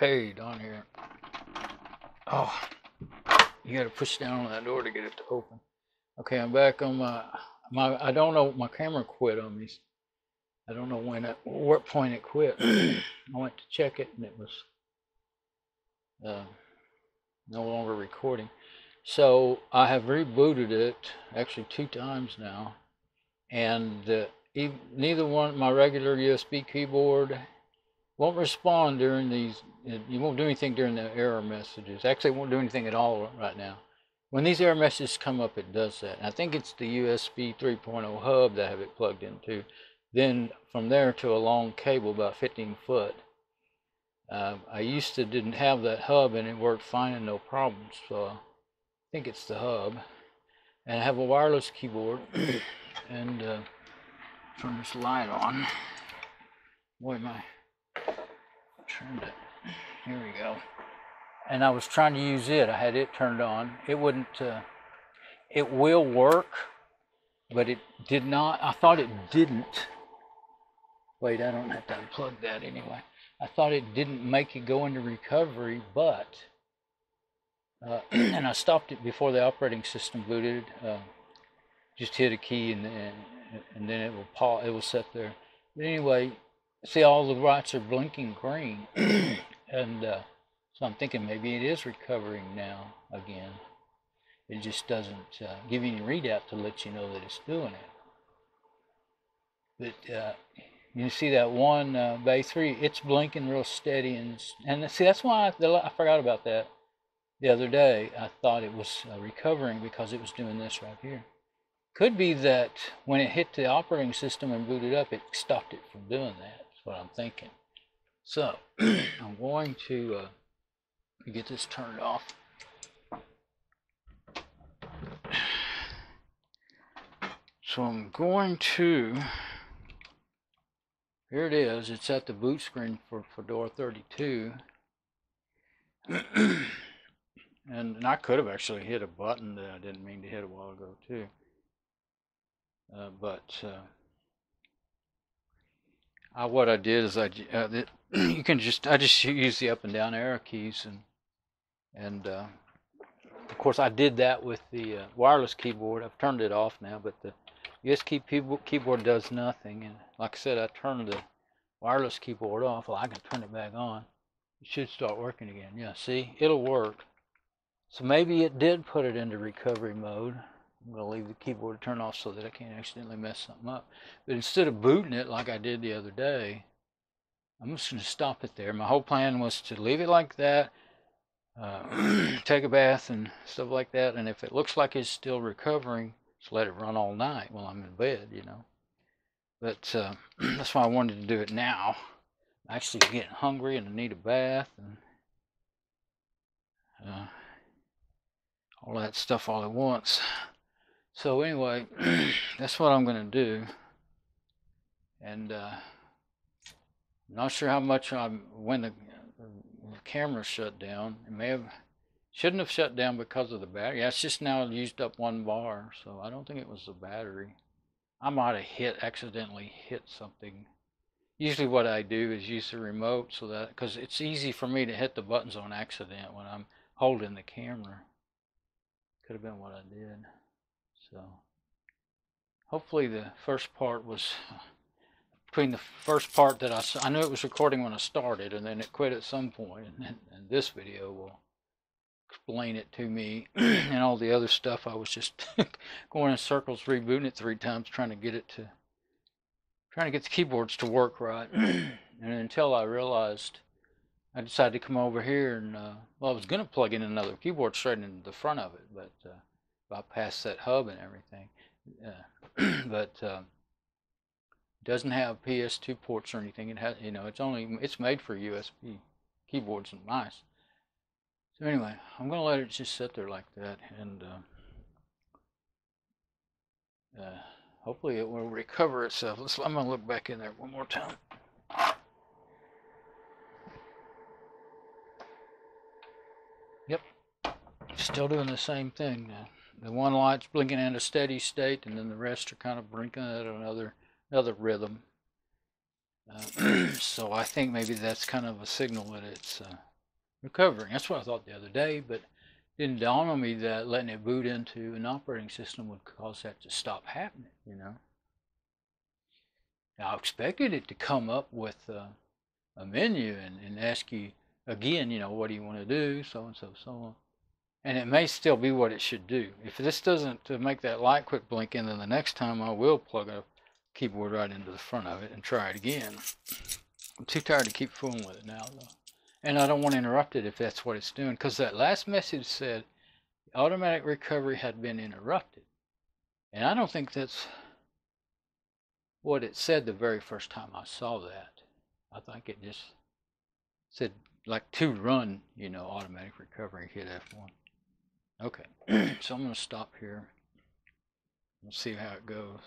paid on here. Oh, you gotta push down on that door to get it to open. Okay, I'm back on my I don't know, my camera quit on me. I don't know when it, what point it quit. I went to check it and it was no longer recording. So I have rebooted it actually 2 times now, and neither one, my regular USB keyboard won't respond during these. You won't do anything during the error messages. Actually, it won't do anything at all right now. When these error messages come up, it does that. And I think it's the USB 3.0 hub that I have it plugged into. Then from there to a long cable, about 15 foot. I used to didn't have that hub, and it worked fine and no problems. So I think it's the hub. And I have a wireless keyboard. And turn this light on. Boy, my turned it. Here we go. And I was trying to use it. I had it turned on. It wouldn't. It will work, but it did not. I thought it didn't. Wait, I don't have to unplug that anyway. I thought it didn't make it go into recovery, but and I stopped it before the operating system booted. Just hit a key and then it will pause. It will sit there. But anyway, see, all the lights are blinking green, and so I'm thinking maybe it is recovering now again. It just doesn't give you any readout to let you know that it's doing it. But you can see that one bay 3, it's blinking real steady, and see, that's why I forgot about that the other day. I thought it was recovering because it was doing this right here. Could be that when it hit the operating system and booted up, it stopped it from doing that. That's what I'm thinking. So I'm going to get this turned off. So I'm going to, here it is, it's at the boot screen for Fedora 32. And I could have actually hit a button that I didn't mean to hit a while ago too. What I did is you can just, I just use the up and down arrow keys, and of course I did that with the wireless keyboard. I've turned it off now, but the USB keyboard does nothing, and like I said, I turned the wireless keyboard off. Well, I can turn it back on. It should start working again. Yeah, see? It'll work. So maybe it did put it into recovery mode. I'm going to leave the keyboard turned off so that I can't accidentally mess something up. But instead of booting it like I did the other day, I'm just going to stop it there. My whole plan was to leave it like that, take a bath and stuff like that, and if it looks like it's still recovering, just let it run all night while I'm in bed, you know. But that's why I wanted to do it now. I'm actually getting hungry and I need a bath and all that stuff all at once. So anyway, that's what I'm going to do. And I'm not sure how much when the camera shut down. It shouldn't have shut down because of the battery. Yeah, it's just now used up 1 bar, so I don't think it was the battery. I might have accidentally hit something. Usually what I do is use the remote, so that, because it's easy for me to hit the buttons on accident when I'm holding the camera. Could have been what I did. So hopefully the first part was, between the first part that I knew it was recording when I started, and then it quit at some point, and this video will explain it to me, and all the other stuff. I was just going in circles, rebooting it 3 times, trying to get the keyboards to work right, and until I realized, I decided to come over here and well, I was going to plug in another keyboard straight into the front of it, but bypass that hub and everything, but it doesn't have PS2 ports or anything. It has, you know, it's made for USB keyboards and mice. So anyway, I'm going to let it just sit there like that, and hopefully it will recover itself. I'm going to look back in there one more time. Yep, still doing the same thing now. The one light's blinking at a steady state, and then the rest are kind of blinking at another rhythm. So I think maybe that's kind of a signal that it's recovering. That's what I thought the other day, but it didn't dawn on me that letting it boot into an operating system would cause that to stop happening, you know. Now, I expected it to come up with a menu and ask you again, you know, what do you want to do, so and so, so on. And it may still be what it should do. If this doesn't make that light quick blink in, then the next time I will plug a keyboard right into the front of it and try it again. I'm too tired to keep fooling with it now, though. And I don't want to interrupt it if that's what it's doing, because that last message said automatic recovery had been interrupted. And I don't think that's what it said the very first time I saw that. I think it just said, like, to run, you know, automatic recovery, hit F1. Okay, so I'm going to stop here. We'll see how it goes.